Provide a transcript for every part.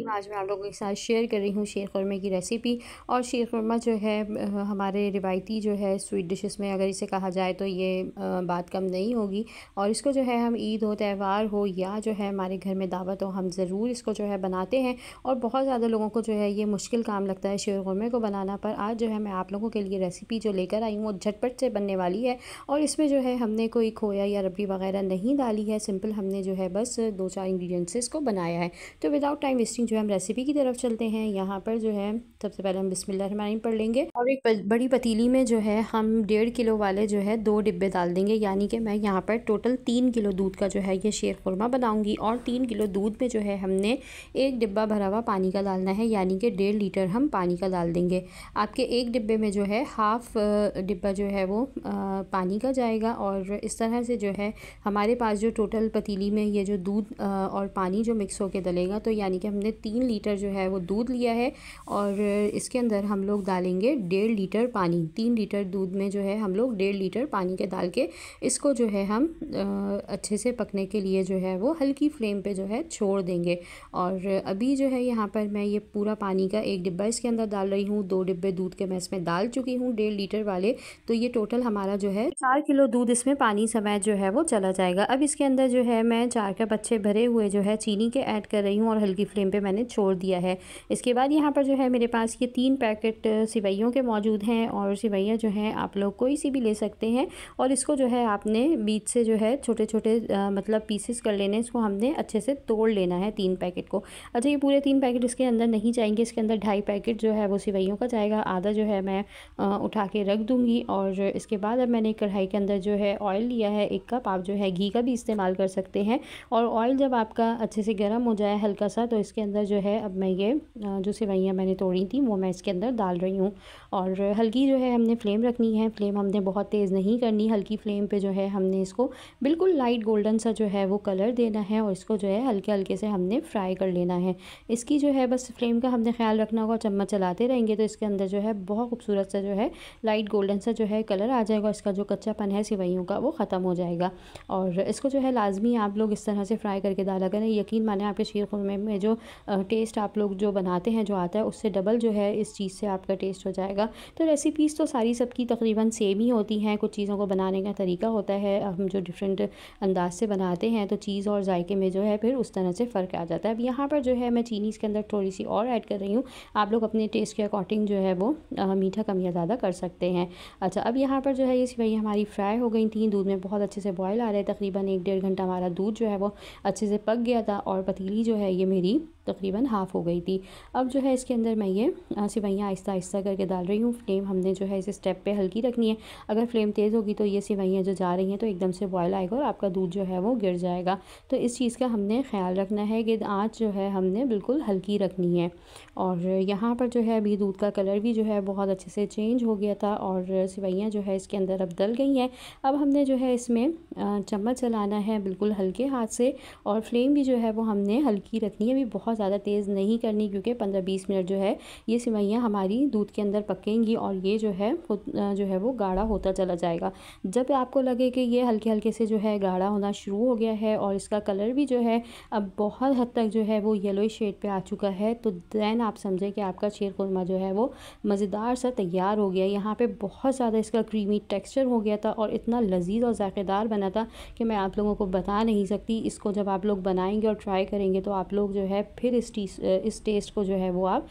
Recipe मैं आज मैं आप लोगों के साथ शेयर कर रही हूँ शेर खुरमा की रेसिपी। और शेर खुरमा जो है हमारे रिवायती जो है स्वीट डिशेस में अगर इसे कहा जाए तो ये बात कम नहीं होगी। और इसको जो है हम ईद हो, त्यौहार हो या जो है हमारे घर में दावत हो, हम ज़रूर इसको जो है बनाते हैं। और बहुत ज़्यादा लोगों को जो है ये मुश्किल काम लगता है शेर खुरमा को बनाना, पर आज जो है मैं आप लोगों के लिए रेसिपी जो लेकर आई हूँ वो झटपट से बनने वाली है। और इसमें जो है हमने कोई खोया या रबड़ी वगैरह नहीं डाली है, सिंपल हमने जो है बस 2-4 इंग्रेडिएंट्स इसको बनाया है। तो विदाउट टाइम वेस्टिंग जो है हम रेसिपी की तरफ चलते हैं। यहाँ पर जो है सबसे पहले हम बिस्मिल्लाहिर्रहमानिर्रहीम पढ़ लेंगे और एक बड़ी पतीली में जो है हम 1.5 किलो वाले जो है 2 डिब्बे डाल देंगे, यानी कि मैं यहाँ पर टोटल 3 किलो दूध का जो है ये शेर खुरमा बनाऊँगी। और 3 किलो दूध में जो है हमने 1 डिब्बा भरा हुआ पानी का डालना है, यानी कि 1.5 लीटर हम पानी का डाल देंगे। आपके 1 डिब्बे में जो है 1/2 डिब्बा जो है वो पानी का जाएगा। और इस तरह से जो है हमारे पास जो टोटल पतीली में ये जो दूध और पानी जो मिक्स होके डलेगा, तो यानी कि हमने 3 लीटर जो है वो दूध लिया है और इसके अंदर हम लोग डालेंगे 1.5 लीटर पानी। 3 लीटर दूध में जो है हम लोग 1.5 लीटर पानी के डाल के इसको जो है हम अच्छे से पकने के लिए जो है वो हल्की फ्लेम पे जो है छोड़ देंगे। और अभी जो है यहाँ पर मैं ये पूरा पानी का 1 डिब्बा इसके अंदर डाल रही हूँ, 2 डिब्बे दूध के मैं इसमें डाल चुकी हूँ 1.5 लीटर वाले। तो ये टोटल हमारा जो है 4 किलो दूध इसमें पानी समय जो है वो चला जाएगा। अब इसके अंदर जो है मैं 4 कप अच्छे भरे हुए जो है चीनी के ऐड कर रही हूँ और हल्की फ्लेम पे मैंने छोड़ दिया है। इसके बाद यहाँ पर जो है मेरे पास ये 3 पैकेट सिवैयों के मौजूद हैं। और सिवैयाँ जो हैं आप लोग कोई सी भी ले सकते हैं। और इसको जो है आपने बीच से जो है छोटे छोटे मतलब पीसेस कर लेने, इसको हमने अच्छे से तोड़ लेना है 3 पैकेट को। अच्छा, ये पूरे 3 पैकेट इसके अंदर नहीं जाएंगे, इसके अंदर 2.5 पैकेट जो है वो सिवैयों का जाएगा। आधा जो है मैं उठा के रख दूँगी। और इसके बाद अब मैंने कढ़ाई के अंदर जो है ऑयल लिया है 1 कप। आप जो है घी का भी इस्तेमाल कर सकते हैं। और ऑयल जब आपका अच्छे से गर्म हो जाए हल्का सा, तो इसके अंदर जो है अब मैं ये जो सिवैयाँ मैंने तोड़ी थी वो मैं इसके अंदर डाल रही हूँ। और हल्की जो है हमने फ्लेम रखनी है, फ्लेम हमने बहुत तेज़ नहीं करनी, हल्की फ्लेम पे जो है हमने इसको बिल्कुल लाइट गोल्डन सा जो है वो कलर देना है। और इसको जो है हल्के हल्के से हमने फ्राई कर लेना है। इसकी जो है बस फ्लेम का हमने ख्याल रखना होगा, चम्मच चलाते रहेंगे तो इसके अंदर जो है बहुत खूबसूरत सा जो है लाइट गोल्डन सा जो है कलर आ जाएगा, इसका जो कच्चापन है सिवैयों का वो ख़त्म हो जाएगा। और इसको जो है लाजमी आप लोग इस तरह से फ्राई करके डाला करें। यकीन माने आपके शीर खुरमे में जो टेस्ट आप लोग जो बनाते हैं जो आता है उससे डबल जो है इस चीज़ से आपका टेस्ट हो जाएगा। तो रेसिपीज़ तो सारी सबकी तकरीबन सेम ही होती हैं, कुछ चीज़ों को बनाने का तरीका होता है, हम जो डिफरेंट अंदाज से बनाते हैं तो चीज़ और जायके में जो है फिर उस तरह से फ़र्क आ जाता है। अब यहाँ पर जो है मैं चीनी इसके अंदर थोड़ी सी और ऐड कर रही हूँ, आप लोग अपने टेस्ट के अकॉर्डिंग जो है वो मीठा कम या ज़्यादा कर सकते हैं। अच्छा, अब यहाँ पर जो है ये सिवैयाँ हमारी फ्राई हो गई थी, दूध में बहुत अच्छे से बॉयल आ रहे हैं। तकरीबन 1-1.5 घंटा हमारा दूध जो है वो अच्छे से पक गया था। और पतीली जो है ये मेरी तकरीबन हाफ़ हो गई थी। अब जो है इसके अंदर मैं ये सिवैयाँ आहिस्ता आहिस्ता करके डाल रही हूँ। फ्लेम हमने जो है इस स्टेप पे हल्की रखनी है, अगर फ्लेम तेज़ होगी तो ये सिवैयाँ जो जा रही हैं तो एकदम से बॉयल आएगा और आपका दूध जो है वो गिर जाएगा। तो इस चीज़ का हमने ख्याल रखना है कि आँच जो है हमने बिल्कुल हल्की रखनी है। और यहाँ पर जो है अभी दूध का कलर भी जो है बहुत अच्छे से चेंज हो गया था और सिवैयाँ जो है इसके अंदर अब डल गई हैं। अब हमने जो है इसमें चम्मच चलाना है बिल्कुल हल्के हाथ से और फ्लेम भी जो है वो हमने हल्की रखनी है, अभी बहुत ज़्यादा तेज़ नहीं करनी, क्योंकि 15-20 मिनट जो है ये सिवैयाँ हमारी दूध के अंदर पकेंगी और ये जो है खुद जो है वो गाढ़ा होता चला जाएगा। जब आपको लगे कि ये हल्के हल्के से जो है गाढ़ा होना शुरू हो गया है और इसका कलर भी जो है अब बहुत हद तक जो है वो येलोई शेड पे आ चुका है, तो दैन आप समझें कि आपका शेर खुरमा जो है वो मज़ेदार सा तैयार हो गया। यहाँ पर बहुत ज़्यादा इसका क्रीमी टेक्स्चर हो गया था और इतना लजीज और जायकेदार बना था कि मैं आप लोगों को बता नहीं सकती। इसको जब आप लोग बनाएंगे और ट्राई करेंगे तो आप लोग जो है फिर इस टेस्ट को जो है वो आप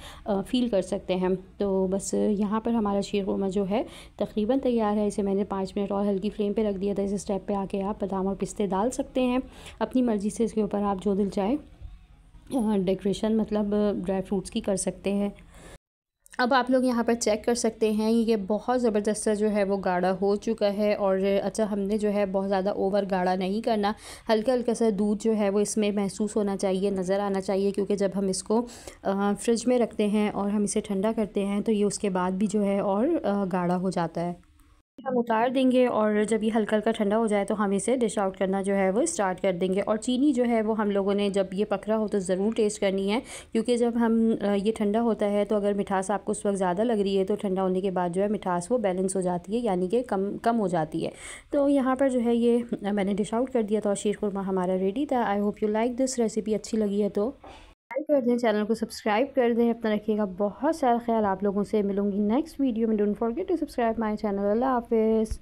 फ़ील कर सकते हैं। तो बस यहाँ पर हमारा शेर खुरमा जो है तकरीबन तैयार है। इसे मैंने 5 मिनट और हल्की फ्लेम पे रख दिया था। इस स्टेप पे आके आप बादाम और पिस्ते डाल सकते हैं अपनी मर्ज़ी से, इसके ऊपर आप जो दिल चाहे डेकोरेशन मतलब ड्राई फ्रूट्स की कर सकते हैं। अब आप लोग यहाँ पर चेक कर सकते हैं ये बहुत ज़बरदस्त सा जो है वो गाढ़ा हो चुका है। और अच्छा, हमने जो है बहुत ज़्यादा ओवर गाढ़ा नहीं करना, हल्का हल्का सा दूध जो है वो इसमें महसूस होना चाहिए, नज़र आना चाहिए, क्योंकि जब हम इसको फ्रिज में रखते हैं और हम इसे ठंडा करते हैं तो ये उसके बाद भी जो है और गाढ़ा हो जाता है। हम उतार देंगे और जब ये हल्का हल्का ठंडा हो जाए तो हम इसे डिश आउट करना जो है वो स्टार्ट कर देंगे। और चीनी जो है वो हम लोगों ने जब ये पक रहा हो तो ज़रूर टेस्ट करनी है, क्योंकि जब हम ये ठंडा होता है तो अगर मिठास आपको उस वक्त ज़्यादा लग रही है तो ठंडा होने के बाद जो है मिठास वो बैलेंस हो जाती है, यानी कि कम हो जाती है। तो यहाँ पर जो है ये मैंने डिश आउट कर दिया था और शेर खुरमा हमारा रेडी था। I hope you like this recipe. अच्छी लगी है तो शेयर कर दें, चैनल को सब्सक्राइब कर दें। अपना रखिएगा बहुत सारा ख्याल। आप लोगों से मिलूंगी नेक्स्ट वीडियो में। Don't forget to subscribe my channel. अल्लाह हाफिज़।